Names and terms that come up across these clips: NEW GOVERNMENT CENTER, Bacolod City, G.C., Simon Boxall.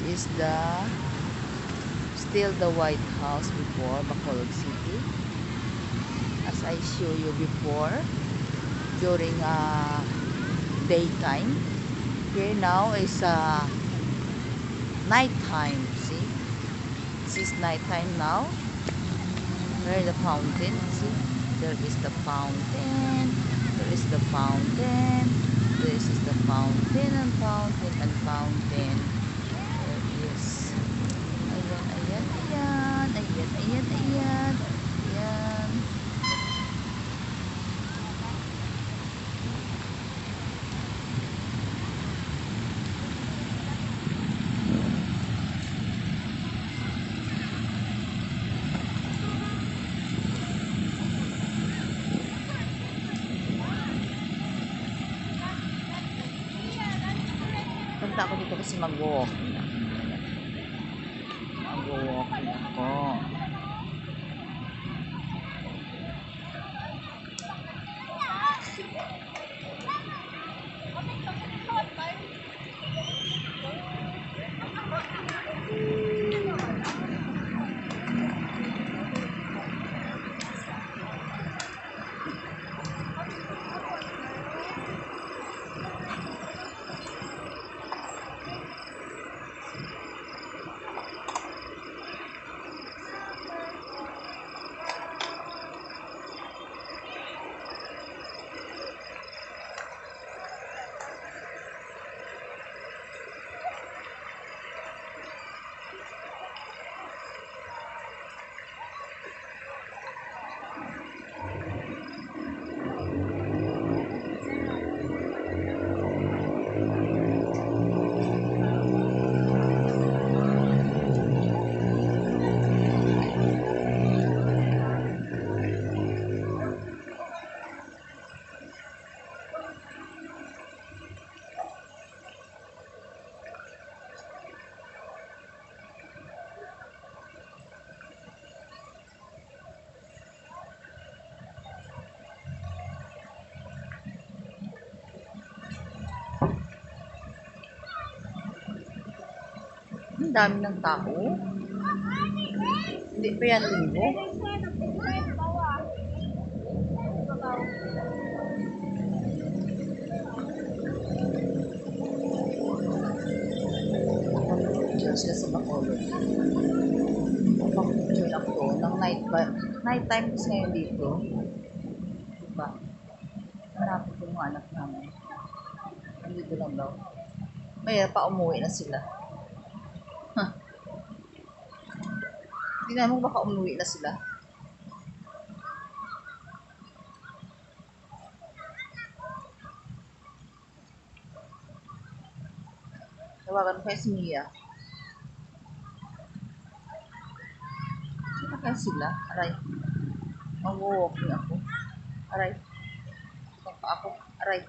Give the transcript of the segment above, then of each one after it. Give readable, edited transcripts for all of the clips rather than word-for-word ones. This is still the White House before Bacolod City. As I show you before, during daytime. Here now is nighttime. See, this is nighttime now. Where the fountain? See, there is the fountain. There is the fountain. This is the fountain and fountain and fountain. There is. Ayan, ayan, ayan. Ayan, ayan, ayan. Ayan. Punta ako dito kasi mag-walking ako. Ang dami ng tao. Hindi pa yan linggo. Nakapag-picture sila sa Bacolod. Nakapag-picture lang to ng night time kasi ngayon dito. Diba? Hanapin ko mga anak namin. Dito lang daw. Mayroon pa umuwi na sila. Hindi naman baka umuwi na sila. Tawagan ko kayo si Mia. Saan kaya sila? Aray. Mag-walking ako. Aray. Saan pa ako? Aray.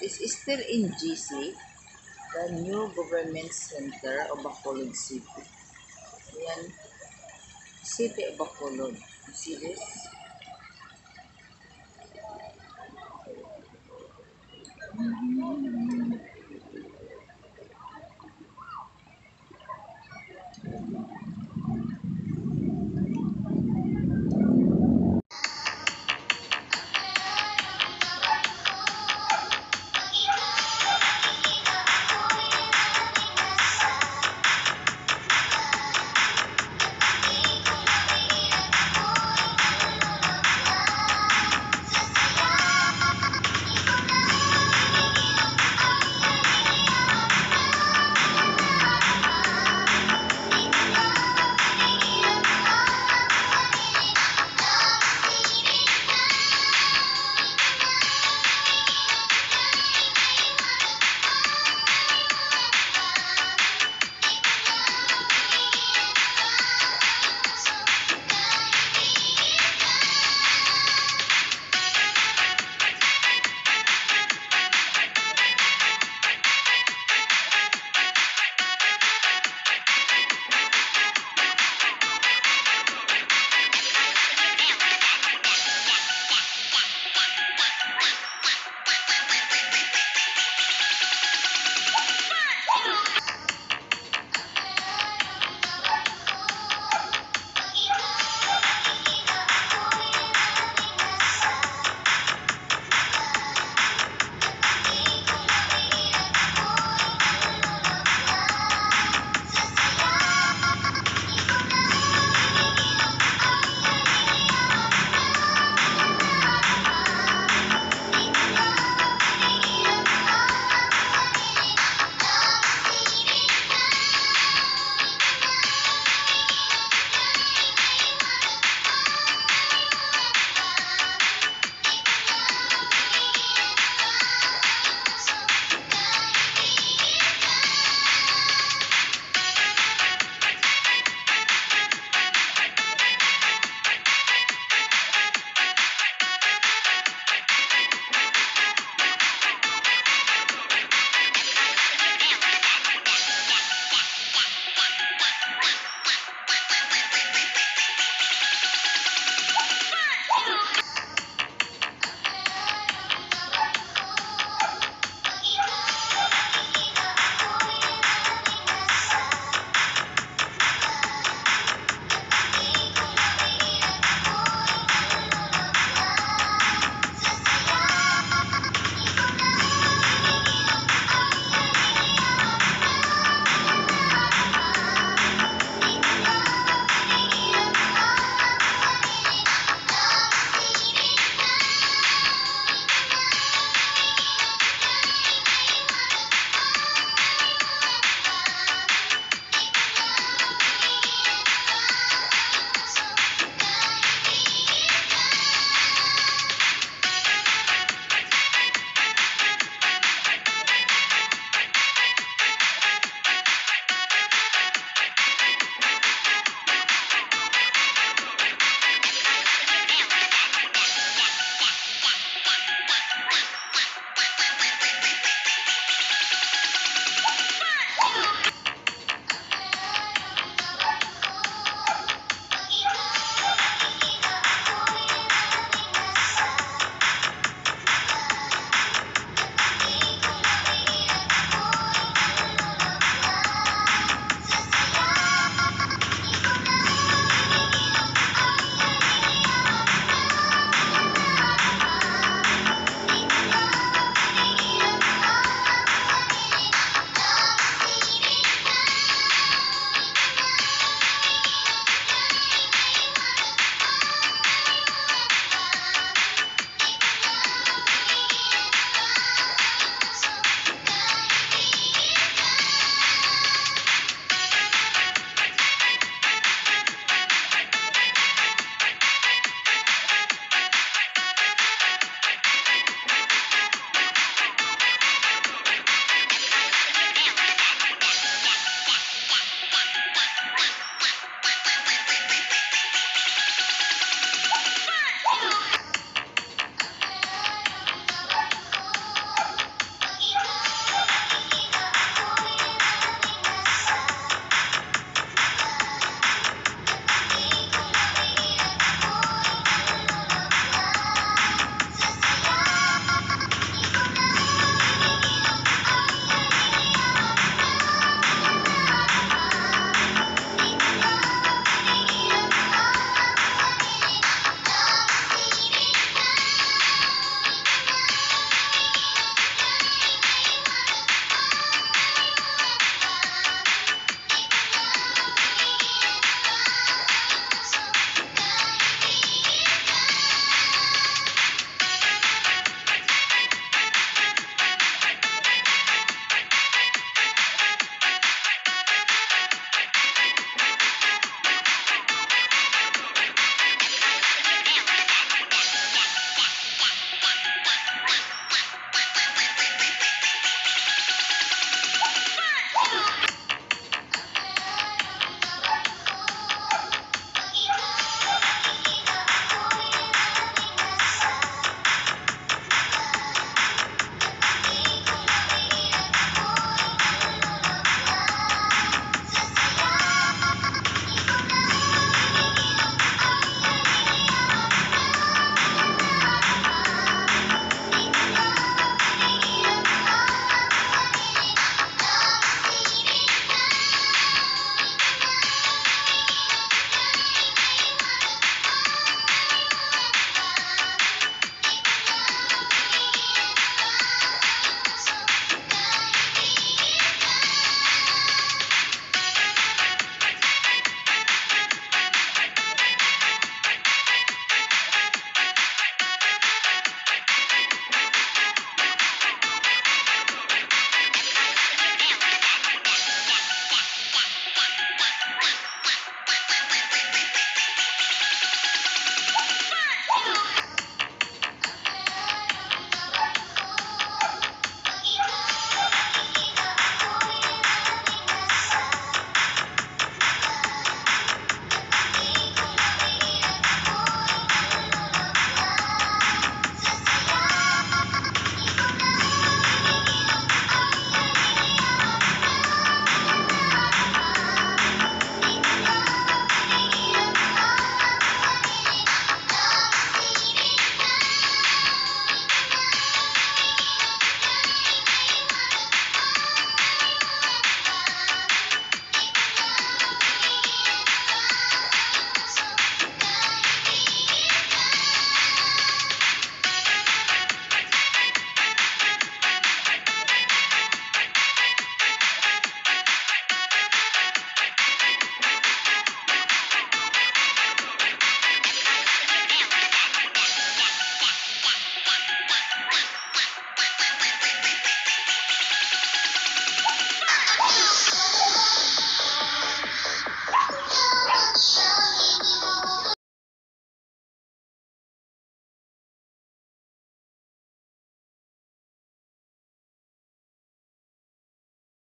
This is still in G.C, the new government center of Bacolod City. Ayan, City of Bacolod. You see this?